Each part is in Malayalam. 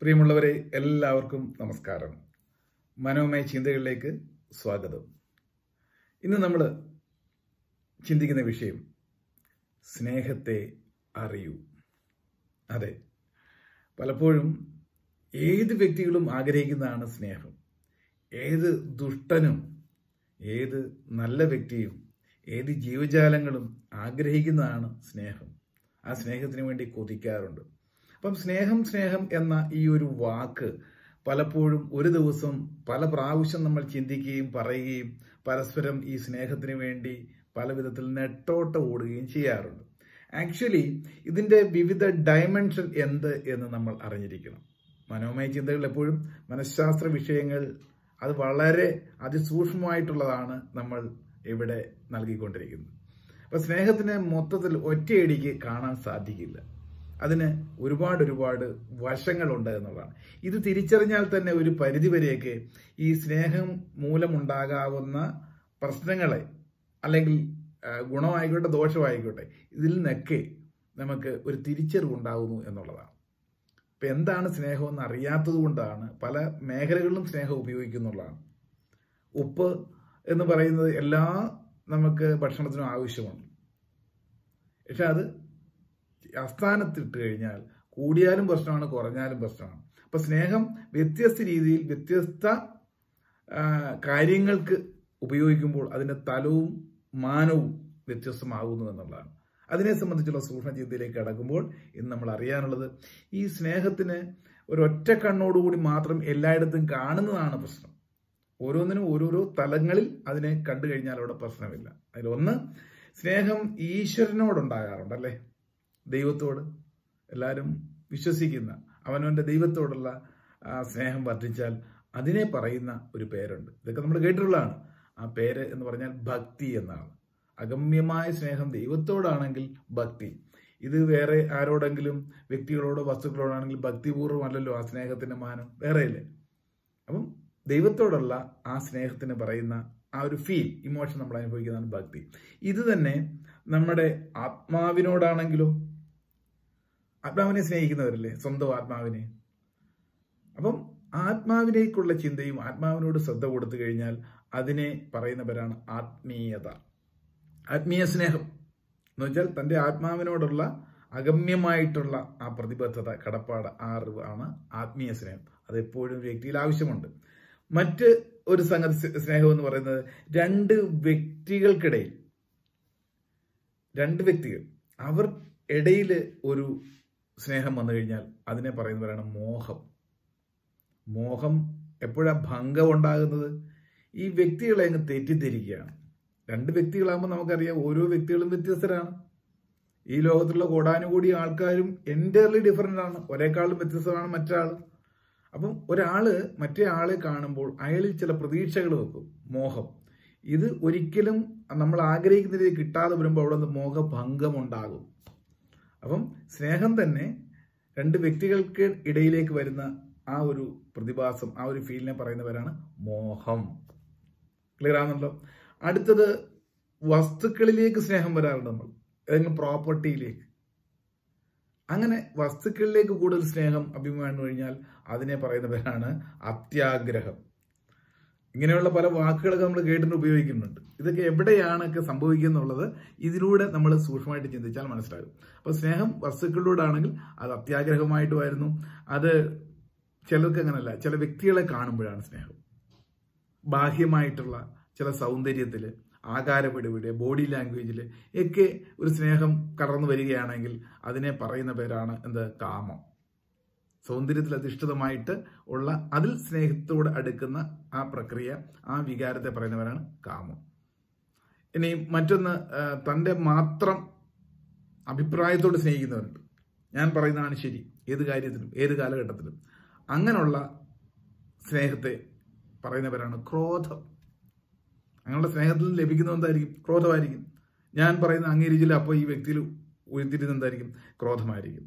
പ്രിയമുള്ളവരെ എല്ലാവർക്കും നമസ്കാരം. മനോമയ ചിന്തകളിലേക്ക് സ്വാഗതം. ഇന്ന് നമ്മൾ ചിന്തിക്കുന്ന വിഷയം സ്നേഹത്തെ അറിയൂ. അതെ, പലപ്പോഴും ഏത് വ്യക്തികളും ആഗ്രഹിക്കുന്നതാണ് സ്നേഹം. ഏത് ദുഷ്ടനും ഏത് നല്ല വ്യക്തിയും ഏത് ജീവജാലങ്ങളും ആഗ്രഹിക്കുന്നതാണ് സ്നേഹം. ആ സ്നേഹത്തിന് വേണ്ടി കൊതിക്കാറുണ്ട്. അപ്പം സ്നേഹം എന്ന ഈ ഒരു വാക്ക് പലപ്പോഴും ഒരു ദിവസം പല പ്രാവശ്യം നമ്മൾ ചിന്തിക്കുകയും പറയുകയും പരസ്പരം ഈ സ്നേഹത്തിന് വേണ്ടി പല വിധത്തിൽ നെട്ടോട്ട ഓടുകയും ചെയ്യാറുണ്ട്. ആക്ച്വലി ഇതിൻ്റെ വിവിധ ഡയമെൻഷൻ എന്ത് എന്ന് നമ്മൾ അറിഞ്ഞിരിക്കണം. മനോമയ ചിന്തകൾ എപ്പോഴും മനഃശാസ്ത്ര വിഷയങ്ങൾ അത് വളരെ അതിസൂക്ഷ്മമായിട്ടുള്ളതാണ് നമ്മൾ ഇവിടെ നൽകിക്കൊണ്ടിരിക്കുന്നത്. അപ്പം സ്നേഹത്തിന് മൊത്തത്തിൽ ഒറ്റയടിക്ക് കാണാൻ സാധിക്കില്ല. അതിന് ഒരുപാട് വശങ്ങളുണ്ട് എന്നുള്ളതാണ്. ഇത് തിരിച്ചറിഞ്ഞാൽ തന്നെ ഒരു പരിധിവരെയൊക്കെ ഈ സ്നേഹം മൂലമുണ്ടാകാവുന്ന പ്രശ്നങ്ങളെ, അല്ലെങ്കിൽ ഗുണമായിക്കോട്ടെ ദോഷമായിക്കോട്ടെ, ഇതിൽ നിന്നൊക്കെ നമുക്ക് ഒരു തിരിച്ചറിവുണ്ടാകുന്നു എന്നുള്ളതാണ്. ഇപ്പം എന്താണ് സ്നേഹമെന്ന് അറിയാത്തത് കൊണ്ടാണ് പല മേഖലകളിലും സ്നേഹം ഉപയോഗിക്കുന്നുള്ളതാണ്. ഉപ്പ് എന്ന് പറയുന്നത് എല്ലാ നമുക്ക് ഭക്ഷണത്തിനും ആവശ്യമാണ്. പക്ഷെ അത് അസ്ഥാനത്തിട്ട് കഴിഞ്ഞാൽ കൂടിയാലും പ്രശ്നമാണ്, കുറഞ്ഞാലും പ്രശ്നമാണ്. അപ്പം സ്നേഹം വ്യത്യസ്ത രീതിയിൽ വ്യത്യസ്ത കാര്യങ്ങൾക്ക് ഉപയോഗിക്കുമ്പോൾ അതിൻ്റെ തലവും മാനവും വ്യത്യസ്തമാകുന്നു എന്നുള്ളതാണ്. അതിനെ സംബന്ധിച്ചുള്ള സൂക്ഷ്മ ചിന്തയിലേക്ക് കടക്കുമ്പോൾ ഇന്ന് നമ്മൾ അറിയാനുള്ളത്, ഈ സ്നേഹത്തിന് ഒരൊറ്റ കണ്ണോടുകൂടി മാത്രം എല്ലായിടത്തും കാണുന്നതാണ് പ്രശ്നം. ഓരോന്നിനും ഓരോരോ തലങ്ങളിൽ അതിനെ കണ്ടു കഴിഞ്ഞാൽ അവിടെ പ്രശ്നമില്ല. അതിലൊന്ന്, സ്നേഹം ഈശ്വരനോടുണ്ടാകാറുണ്ട്, അല്ലേ? ദൈവത്തോട് എല്ലാവരും വിശ്വസിക്കുന്ന അവനവൻ്റെ ദൈവത്തോടുള്ള സ്നേഹം വർദ്ധിച്ചാൽ അതിനെ പറയുന്ന ഒരു പേരുണ്ട്. ഇതൊക്കെ നമ്മൾ കേട്ടിട്ടുള്ളതാണ്. ആ പേര് എന്ന് പറഞ്ഞാൽ ഭക്തി എന്നാണ്. അഗമ്യമായ സ്നേഹം ദൈവത്തോടാണെങ്കിൽ ഭക്തി. ഇത് വേറെ ആരോടെങ്കിലും വ്യക്തികളോടോ വസ്തുക്കളോടാണെങ്കിൽ ഭക്തിപൂർവ്വമല്ലല്ലോ ആ സ്നേഹത്തിൻ്റെ മാനം, വേറെയല്ലേ? അപ്പം ദൈവത്തോടുള്ള ആ സ്നേഹത്തിന് പറയുന്ന ആ ഒരു ഫീൽ, ഇമോഷൻ നമ്മൾ അനുഭവിക്കുന്നതാണ് ഭക്തി. ഇത് തന്നെ നമ്മുടെ ആത്മാവിനോടാണെങ്കിലോ, ആത്മാവിനെ സ്നേഹിക്കുന്നവരല്ലേ, സ്വന്തം ആത്മാവിനെ. അപ്പം ആത്മാവിനേക്കുള്ള ചിന്തയും ആത്മാവിനോട് ശ്രദ്ധ കൊടുത്തു കഴിഞ്ഞാൽ അതിനെ പറയുന്നവരാണ് ആത്മീയത, ആത്മീയ സ്നേഹം എന്ന് വെച്ചാൽ തൻ്റെ ആത്മാവിനോടുള്ള അഗമ്യമായിട്ടുള്ള ആ പ്രതിബദ്ധത, കടപ്പാട്, ആ അറിവ് ആണ് ആത്മീയ സ്നേഹം. അതെപ്പോഴും ഒരു വ്യക്തിയിൽ ആവശ്യമുണ്ട്. മറ്റ് ഒരു സംഗതി സ്നേഹം എന്ന് പറയുന്നത് രണ്ട് വ്യക്തികൾക്കിടയിൽ, രണ്ട് വ്യക്തികൾ അവർ ഇടയിൽ ഒരു സ്നേഹം വന്നു കഴിഞ്ഞാൽ അതിനെ പറയുന്നവരാണ് മോഹം. മോഹം എപ്പോഴാണ് ഭംഗം ഉണ്ടാകുന്നത്? ഈ വ്യക്തികളെ അങ്ങ് തെറ്റിദ്ധരിക്കുകയാണ്. രണ്ട് വ്യക്തികളാകുമ്പോൾ നമുക്കറിയാം ഓരോ വ്യക്തികളും വ്യത്യസ്തരാണ്. ഈ ലോകത്തുള്ള കോടാനുകൂടി ആൾക്കാരും എൻ്റയർലി ഡിഫറൻ്റ് ആണ്. ഒരേക്കാളും വ്യത്യസ്തമാണ് മറ്റാൾ. അപ്പം ഒരാൾ മറ്റേ ആളെ കാണുമ്പോൾ അയാളിൽ ചില പ്രതീക്ഷകൾ വെക്കും, മോഹം. ഇത് ഒരിക്കലും നമ്മൾ ആഗ്രഹിക്കുന്ന രീതി കിട്ടാതെ വരുമ്പോൾ അവിടെ നിന്ന് മോഹഭംഗമുണ്ടാകും. അപ്പം സ്നേഹം തന്നെ രണ്ട് വ്യക്തികൾക്ക് ഇടയിലേക്ക് വരുന്ന ആ ഒരു പ്രതിഭാസം, ആ ഒരു ഫീലിനെ പറയുന്നവരാണ് മോഹം. ക്ലിയർ ആണല്ലോ? അടുത്തത്, വസ്തുക്കളിലേക്ക് സ്നേഹം വരാറുണ്ട്. നമ്മൾ ഏതെങ്കിലും പ്രോപ്പർട്ടിയിലേക്ക്, അങ്ങനെ വസ്തുക്കളിലേക്ക് കൂടുതൽ സ്നേഹം അഭിമാനം കഴിഞ്ഞാൽ അതിനെ പറയുന്നവരാണ് അത്യാഗ്രഹം. ഇങ്ങനെയുള്ള പല വാക്കുകളൊക്കെ നമ്മൾ കേട്ടിട്ട് ഉപയോഗിക്കുന്നുണ്ട്. ഇതൊക്കെ എവിടെയാണൊക്കെ സംഭവിക്കുന്നുള്ളത് ഇതിലൂടെ നമ്മൾ സൂക്ഷ്മമായിട്ട് ചിന്തിച്ചാൽ മനസ്സിലാകും. അപ്പോൾ സ്നേഹം വസ്തുക്കളിലൂടെ ആണെങ്കിൽ അത് അത്യാഗ്രഹമായിട്ട് വരുന്നു. അത് ചിലർക്ക് അങ്ങനല്ല, ചില വ്യക്തികളെ കാണുമ്പോഴാണ് സ്നേഹം. ബാഹ്യമായിട്ടുള്ള ചില സൗന്ദര്യത്തിൽ, ആകാരപടിവിടെ, ബോഡി ലാംഗ്വേജിൽ ഒക്കെ ഒരു സ്നേഹം കടന്നു വരികയാണെങ്കിൽ അതിനെ പറയുന്ന പേരാണ് എന്ത്? കാമം. സൗന്ദര്യത്തിൽ അധിഷ്ഠിതമായിട്ട് ഉള്ള, അതിൽ സ്നേഹത്തോട് അടുക്കുന്ന ആ പ്രക്രിയ, ആ വികാരത്തെ പറയുന്നവരാണ് കാമം. ഇനി മറ്റൊന്ന്, തൻ്റെ മാത്രം അഭിപ്രായത്തോട് സ്നേഹിക്കുന്നവരുണ്ട്. ഞാൻ പറയുന്നതാണ് ശരി ഏത് കാര്യത്തിലും ഏത് കാലഘട്ടത്തിലും. അങ്ങനെയുള്ള സ്നേഹത്തെ പറയുന്നവരാണ് ക്രോധം. അങ്ങനെയുള്ള സ്നേഹത്തിൽ ലഭിക്കുന്നത് എന്തായിരിക്കും? ക്രോധമായിരിക്കും. ഞാൻ പറയുന്ന അംഗീകരിച്ചില്ല, അപ്പോൾ ഈ വ്യക്തിയിൽ ഉയർത്തിരുന്ന എന്തായിരിക്കും? ക്രോധമായിരിക്കും.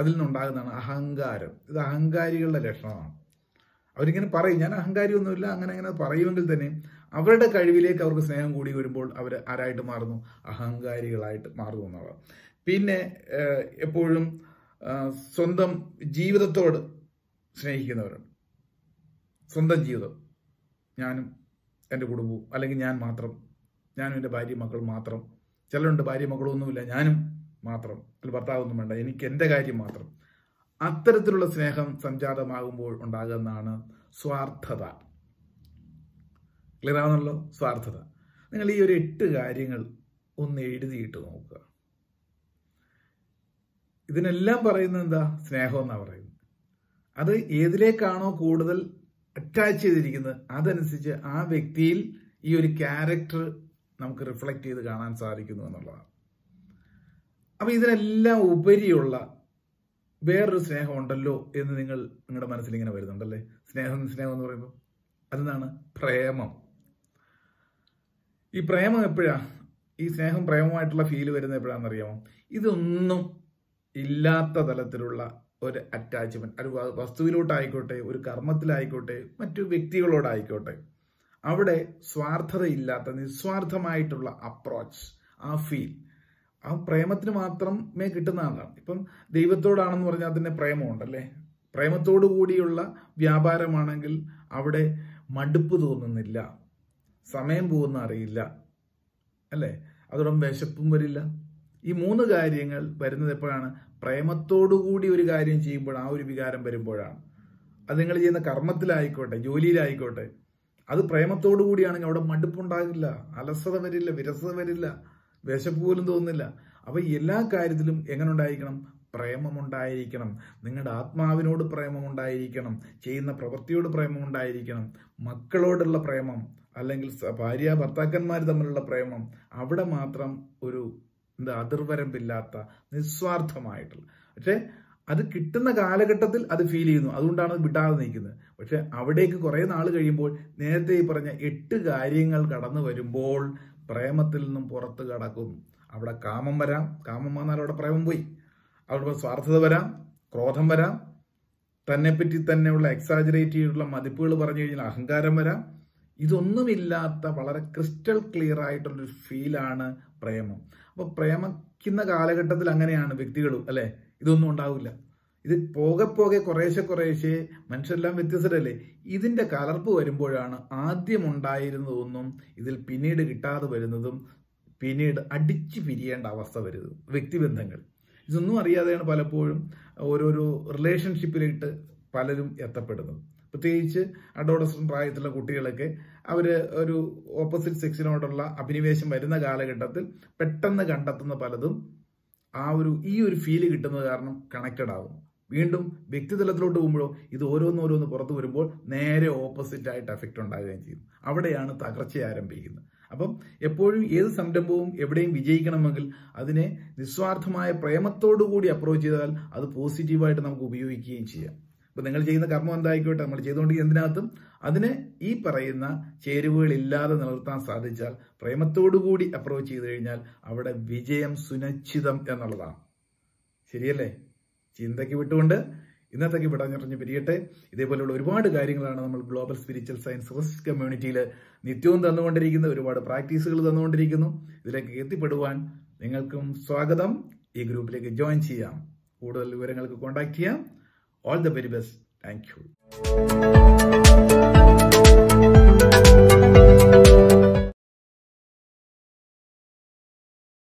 അതിൽ നിന്നുണ്ടാകുന്നതാണ് അഹങ്കാരം ഇത് അഹങ്കാരികളുടെ ലക്ഷണമാണ് അവരിങ്ങനെ പറയും ഞാൻ അഹങ്കാരിയൊന്നുമില്ല അങ്ങനെ അങ്ങനെ പറയുമെങ്കിൽ തന്നെ അവരുടെ കഴിവിലേക്ക് അവർക്ക് സ്നേഹം കൂടി വരുമ്പോൾ അവർ ആരായിട്ട് മാറുന്നു അഹങ്കാരികളായിട്ട് മാറുന്നു എന്നുള്ളത് പിന്നെ എപ്പോഴും സ്വന്തം ജീവിതത്തോട് സ്നേഹിക്കുന്നവരുണ്ട് സ്വന്തം ജീവിതം ഞാനും എൻ്റെ കുടുംബവും അല്ലെങ്കിൽ ഞാൻ മാത്രം ഞാനും എൻ്റെ ഭാര്യയും മക്കളും മാത്രം ചിലരുണ്ട് ഭാര്യയും മക്കളൊന്നുമില്ല ഞാനും മാത്രം അല്ല ഭർത്താവൊന്നും വേണ്ട എനിക്ക് എൻ്റെ കാര്യം മാത്രം അത്തരത്തിലുള്ള സ്നേഹം സംജാതമാകുമ്പോൾ ഉണ്ടാകുന്നതാണ് സ്വാർത്ഥത ക്ലിയർ ആണെന്നല്ലോ സ്വാർത്ഥത നിങ്ങൾ ഈ ഒരു 8 കാര്യങ്ങൾ ഒന്ന് എഴുതിയിട്ട് നോക്കുക ഇതിനെല്ലാം പറയുന്നത് എന്താ സ്നേഹം എന്നാണ് പറയുന്നത് അത് ഏതിലേക്കാണോ കൂടുതൽ അറ്റാച്ച് ചെയ്തിരിക്കുന്നത് അതനുസരിച്ച് ആ വ്യക്തിയിൽ ഈ ഒരു ക്യാരക്ടർ നമുക്ക് റിഫ്ലക്റ്റ് ചെയ്ത് കാണാൻ സാധിക്കുന്നു എന്നുള്ളതാണ് അപ്പം ഇതിനെല്ലാം ഉപരിയുള്ള വേറൊരു സ്നേഹം ഉണ്ടല്ലോ എന്ന് നിങ്ങളുടെ മനസ്സിലിങ്ങനെ വരുന്നുണ്ടല്ലേ സ്നേഹം സ്നേഹം എന്ന് പറയുമ്പോൾ അതെന്താണ് പ്രേമം ഈ പ്രേമം എപ്പോഴാണ് ഈ സ്നേഹം പ്രേമമായിട്ടുള്ള ഫീല് വരുന്നത് എപ്പോഴാണെന്ന് അറിയാമോ ഇതൊന്നും ഇല്ലാത്ത തലത്തിലുള്ള ഒരു അറ്റാച്ച്മെൻറ്റ് ഒരു വസ്തുവിലോട്ടായിക്കോട്ടെ ഒരു കർമ്മത്തിലായിക്കോട്ടെ മറ്റു വ്യക്തികളോടായിക്കോട്ടെ അവിടെ സ്വാർത്ഥതയില്ലാത്ത നിസ്വാർത്ഥമായിട്ടുള്ള അപ്രോച്ച് ആ ഫീൽ ആ പ്രേമത്തിന് മാത്രമേ കിട്ടുന്നതാണ് ഇപ്പം ദൈവത്തോടാണെന്ന് പറഞ്ഞാൽ തന്നെ പ്രേമമുണ്ടല്ലേ പ്രേമത്തോടു കൂടിയുള്ള വ്യാപാരമാണെങ്കിൽ അവിടെ മടുപ്പ് തോന്നുന്നില്ല സമയം പോകുന്ന അറിയില്ല അല്ലേ അതോടൊപ്പം വിശപ്പും വരില്ല ഈ 3 കാര്യങ്ങൾ വരുന്നത് എപ്പോഴാണ് പ്രേമത്തോടുകൂടി ഒരു കാര്യം ചെയ്യുമ്പോൾ ആ ഒരു വികാരം വരുമ്പോഴാണ് അത് നിങ്ങൾ ചെയ്യുന്ന കർമ്മത്തിലായിക്കോട്ടെ ജോലിയിലായിക്കോട്ടെ അത് പ്രേമത്തോടു കൂടിയാണെങ്കിൽ അവിടെ മടുപ്പുണ്ടാകില്ല അലസത വരില്ല വിരസത വരില്ല വിശപ്പ് പോലും തോന്നുന്നില്ല അപ്പം എല്ലാ കാര്യത്തിലും എങ്ങനെ ഉണ്ടായിരിക്കണം പ്രേമമുണ്ടായിരിക്കണം നിങ്ങളുടെ ആത്മാവിനോട് പ്രേമമുണ്ടായിരിക്കണം ചെയ്യുന്ന പ്രവൃത്തിയോട് പ്രേമമുണ്ടായിരിക്കണം മക്കളോടുള്ള പ്രേമം അല്ലെങ്കിൽ ഭാര്യ ഭർത്താക്കന്മാർ തമ്മിലുള്ള പ്രേമം അവിടെ മാത്രം ഒരു അതിർവരമ്പില്ലാത്ത നിസ്വാർത്ഥമായിട്ടുള്ള പക്ഷേ അത് കിട്ടുന്ന കാലഘട്ടത്തിൽ അത് ഫീൽ ചെയ്യുന്നു അതുകൊണ്ടാണ് വിടാതെ നിൽക്കുന്നത് പക്ഷെ അവിടേക്ക് കുറേ നാൾ കഴിയുമ്പോൾ നേരത്തെ ഈ പറഞ്ഞ 8 കാര്യങ്ങൾ കടന്നു വരുമ്പോൾ പ്രേമത്തിൽ നിന്നും പുറത്ത് കടക്കുന്നു അവിടെ കാമം വരാം കാമം വന്നാൽ അവിടെ പ്രേമം പോയി അവിടെ സ്വാർത്ഥത വരാം ക്രോധം വരാം തന്നെപ്പറ്റി തന്നെയുള്ള എക്സാജറേറ്റ് ചെയ്തിട്ടുള്ള മതിപ്പുകൾ പറഞ്ഞു കഴിഞ്ഞാൽ അഹങ്കാരം വരാം ഇതൊന്നുമില്ലാത്ത വളരെ ക്രിസ്റ്റൽ ക്ലിയർ ആയിട്ടുള്ളൊരു ഫീലാണ് പ്രേമം അപ്പോൾ പ്രേമിക്കുന്ന കാലഘട്ടത്തിൽ അങ്ങനെയാണ് വ്യക്തികളും അല്ലേ ഇതൊന്നും ഉണ്ടാവില്ല ഇത് പോകെ പോകെ കുറേശ്ശെ കുറേശ്ശെ മനുഷ്യരെല്ലാം വ്യത്യസ്തരല്ലേ ഇതിൻ്റെ കലർപ്പ് വരുമ്പോഴാണ് ആദ്യം ഉണ്ടായിരുന്നതൊന്നും ഇതിൽ പിന്നീട് കിട്ടാതെ വരുന്നതും പിന്നീട് അടിച്ചു പിരിയേണ്ട അവസ്ഥ വരുന്നത് വ്യക്തിബന്ധങ്ങൾ ഇതൊന്നും അറിയാതെയാണ് പലപ്പോഴും ഓരോരോ റിലേഷൻഷിപ്പിലിട്ട് പലരും എത്തപ്പെടുന്നത് പ്രത്യേകിച്ച് അഡോളസന്റ് പ്രായത്തിലുള്ള കുട്ടികളൊക്കെ അവർ ഒരു ഓപ്പോസിറ്റ് സെക്സിനോടുള്ള അഭിനിവേശം വരുന്ന കാലഘട്ടത്തിൽ പെട്ടെന്ന് കണ്ടെത്തുന്ന പലതും ഈ ഒരു ഫീല് കിട്ടുന്നത് കാരണം കണക്റ്റഡ് ആകും വീണ്ടും വ്യക്തിതലത്തിലോട്ട് പോകുമ്പോഴോ ഇത് ഓരോന്നോരോന്ന് പുറത്തു വരുമ്പോൾ നേരെ ഓപ്പോസിറ്റായിട്ട് എഫക്റ്റ് ഉണ്ടാകുകയും ചെയ്യും അവിടെയാണ് തകർച്ച ആരംഭിക്കുന്നത് അപ്പം എപ്പോഴും ഏത് സംരംഭവും എവിടെയും വിജയിക്കണമെങ്കിൽ അതിനെ നിസ്വാർത്ഥമായ പ്രേമത്തോടു കൂടി അപ്രോച്ച് ചെയ്താൽ അത് പോസിറ്റീവായിട്ട് നമുക്ക് ഉപയോഗിക്കുകയും ചെയ്യാം ഇപ്പം നിങ്ങൾ ചെയ്യുന്ന കർമ്മം എന്തായിക്കോട്ടെ നമ്മൾ ചെയ്തുകൊണ്ടിരിക്കുന്ന എന്തിനകത്തും അതിനെ ഈ പറയുന്ന ചേരുവകളില്ലാതെ നിലനിർത്താൻ സാധിച്ചാൽ പ്രേമത്തോടുകൂടി അപ്രോച്ച് ചെയ്ത് കഴിഞ്ഞാൽ അവിടെ വിജയം സുനിശ്ചിതം എന്നുള്ളതാണ് ശരിയല്ലേ ചിന്തയ്ക്ക് വിട്ടുകൊണ്ട് ഇന്നത്തേക്ക് വിടഞ്ഞറിഞ്ഞ് പിരിയട്ടെ ഇതേപോലെയുള്ള ഒരുപാട് കാര്യങ്ങളാണ് നമ്മൾ ഗ്ലോബൽ സ്പിരിച്വൽ സയൻസ് റിസർച്ച് കമ്മ്യൂണിറ്റിയിൽ നിത്യവും തന്നുകൊണ്ടിരിക്കുന്ന ഒരുപാട് പ്രാക്ടീസുകൾ തന്നുകൊണ്ടിരിക്കുന്നു ഇതിലേക്ക് എത്തിപ്പെടുവാൻ നിങ്ങൾക്കും സ്വാഗതം ഈ ഗ്രൂപ്പിലേക്ക് ജോയിൻ ചെയ്യാം കൂടുതൽ വിവരങ്ങൾക്ക് കോൺടാക്ട് ചെയ്യാം All the very best. Thank you.